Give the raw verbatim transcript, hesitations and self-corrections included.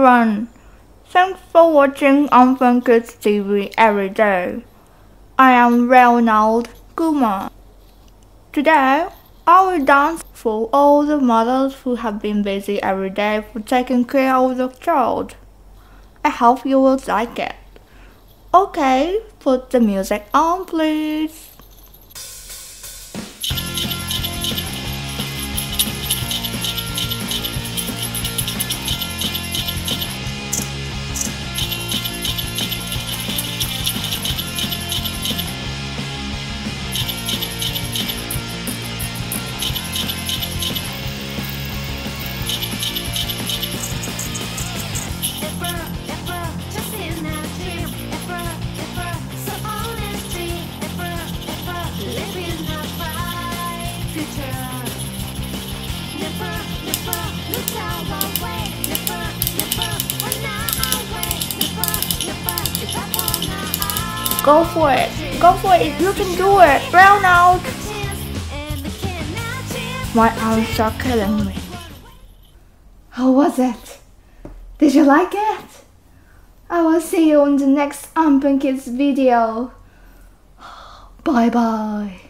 everyone. Thanks for watching Anpan Kids T V every day. I am Reynald Kuma. Today, I will dance for all the mothers who have been busy every day for taking care of the child. I hope you will like it. Okay, put the music on, please. Go for it, go for it, you can do it, Reynald! My arms are killing me. How was it? Did you like it? I will see you on the next Anpan Kids video. Bye bye.